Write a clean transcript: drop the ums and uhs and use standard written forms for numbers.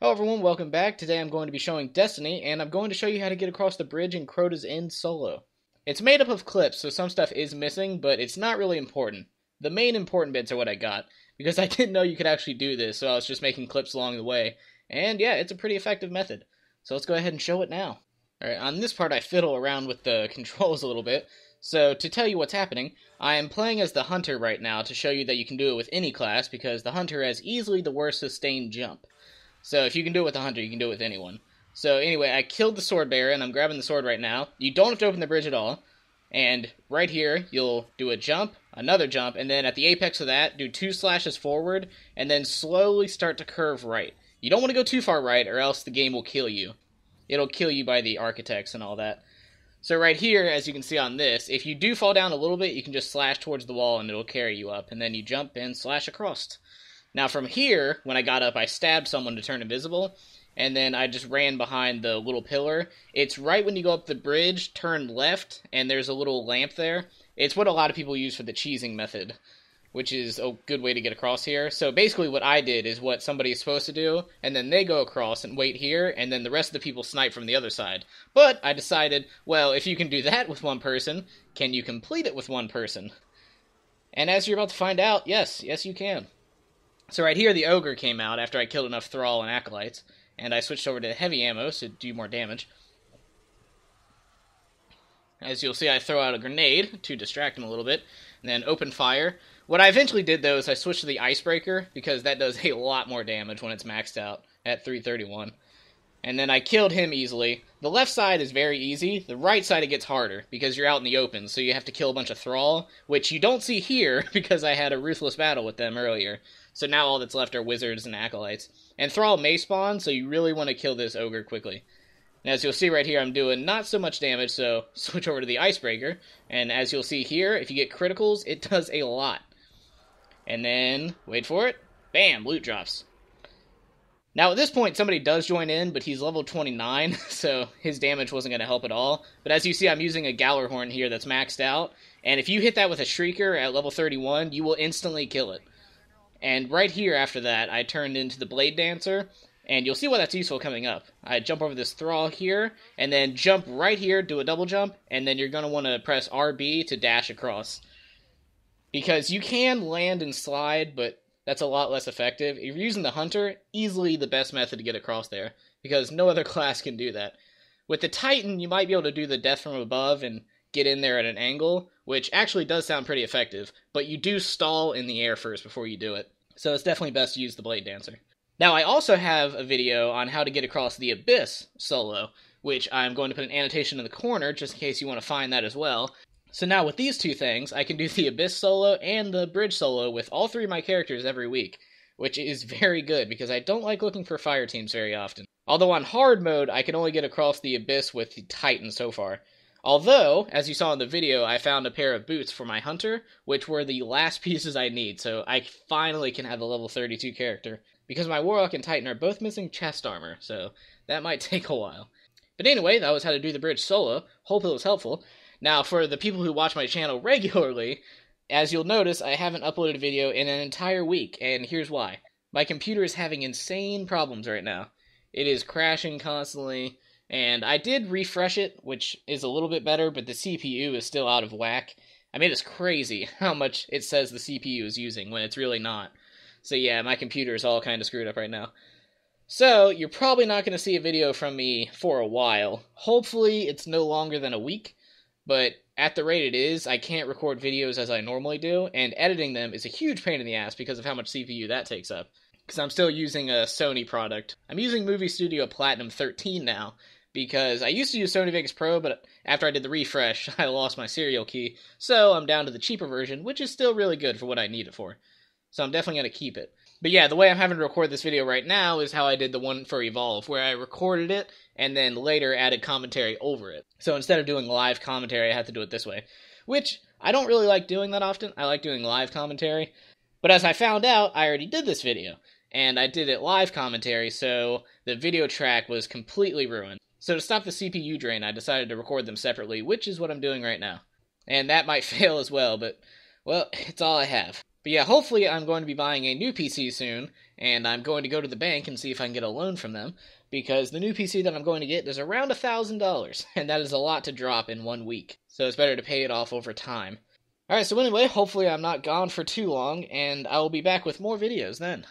Hello everyone, welcome back. Today I'm going to be showing Destiny, and I'm going to show you how to get across the bridge in Crota's End solo. It's made up of clips, so some stuff is missing, but it's not really important. The main important bits are what I got, because I didn't know you could actually do this, so I was just making clips along the way. And yeah, it's a pretty effective method. So let's go ahead and show it now. Alright, on this part I fiddle around with the controls a little bit. So to tell you what's happening, I am playing as the Hunter right now to show you that you can do it with any class, because the Hunter has easily the worst sustained jump. So if you can do it with a Hunter, you can do it with anyone. So anyway, I killed the sword bearer, and I'm grabbing the sword right now. You don't have to open the bridge at all. And right here, you'll do a jump, another jump, and then at the apex of that, do two slashes forward, and then slowly start to curve right. You don't want to go too far right, or else the game will kill you. It'll kill you by the architects and all that. So right here, as you can see on this, if you do fall down a little bit, you can just slash towards the wall, and it'll carry you up. And then you jump and slash across. Now from here, when I got up, I stabbed someone to turn invisible, and then I just ran behind the little pillar. It's right when you go up the bridge, turn left, and there's a little lamp there. It's what a lot of people use for the cheesing method, which is a good way to get across here. So basically what I did is what somebody is supposed to do, and then they go across and wait here, and then the rest of the people snipe from the other side. But I decided, well, if you can do that with one person, can you complete it with one person? And as you're about to find out, yes you can. So right here, the Ogre came out after I killed enough Thrall and Acolytes, and I switched over to heavy ammo to do more damage. As you'll see, I throw out a grenade to distract him a little bit, and then open fire. What I eventually did, though, is I switched to the Icebreaker, because that does a lot more damage when it's maxed out at 331. And then I killed him easily. The left side is very easy. The right side, it gets harder, because you're out in the open, so you have to kill a bunch of Thrall, which you don't see here, because I had a ruthless battle with them earlier. So now all that's left are Wizards and Acolytes. And Thrall may spawn, so you really want to kill this Ogre quickly. And as you'll see right here, I'm doing not so much damage, so switch over to the Icebreaker. And as you'll see here, if you get criticals, it does a lot. And then, wait for it, bam, loot drops. Now at this point, somebody does join in, but he's level 29, so his damage wasn't going to help at all. But as you see, I'm using a Gjallarhorn here that's maxed out. And if you hit that with a Shrieker at level 31, you will instantly kill it. And right here after that, I turned into the Blade Dancer, and you'll see why that's useful coming up. I jump over this Thrall here, and then jump right here, do a double jump, and then you're going to want to press RB to dash across. Because you can land and slide, but that's a lot less effective. If you're using the Hunter, easily the best method to get across there, because no other class can do that. With the Titan, you might be able to do the Death from Above and get in there at an angle, which actually does sound pretty effective, but you do stall in the air first before you do it. So it's definitely best to use the Blade Dancer. Now I also have a video on how to get across the Abyss solo, which I'm going to put an annotation in the corner just in case you want to find that as well. So now with these two things, I can do the Abyss solo and the Bridge solo with all three of my characters every week, which is very good because I don't like looking for fire teams very often. Although on hard mode, I can only get across the Abyss with the Titan so far. Although, as you saw in the video, I found a pair of boots for my Hunter, which were the last pieces I need, so I finally can have a level 32 character. Because my Warlock and Titan are both missing chest armor, so that might take a while. But anyway, that was how to do the Bridge solo. Hope it was helpful. Now, for the people who watch my channel regularly, as you'll notice, I haven't uploaded a video in an entire week, and here's why. My computer is having insane problems right now. It is crashing constantly. And I did refresh it, which is a little bit better, but the CPU is still out of whack. I mean, it's crazy how much it says the CPU is using when it's really not. So yeah, my computer is all kind of screwed up right now. So you're probably not going to see a video from me for a while. Hopefully it's no longer than a week, but at the rate it is, I can't record videos as I normally do, and editing them is a huge pain in the ass because of how much CPU that takes up. Because I'm still using a Sony product. I'm using Movie Studio Platinum 13 now, because I used to use Sony Vegas Pro, but after I did the refresh, I lost my serial key, so I'm down to the cheaper version, which is still really good for what I need it for. So I'm definitely going to keep it. But yeah, the way I'm having to record this video right now is how I did the one for Evolve, where I recorded it, and then later added commentary over it. So instead of doing live commentary, I had to do it this way, which I don't really like doing that often. I like doing live commentary, but as I found out, I already did this video, and I did it live commentary, so the video track was completely ruined. So to stop the CPU drain, I decided to record them separately, which is what I'm doing right now. And that might fail as well, but, well, it's all I have. But yeah, hopefully I'm going to be buying a new PC soon, and I'm going to go to the bank and see if I can get a loan from them, because the new PC that I'm going to get is around $1,000, and that is a lot to drop in 1 week, so it's better to pay it off over time. Alright, so anyway, hopefully I'm not gone for too long, and I will be back with more videos then.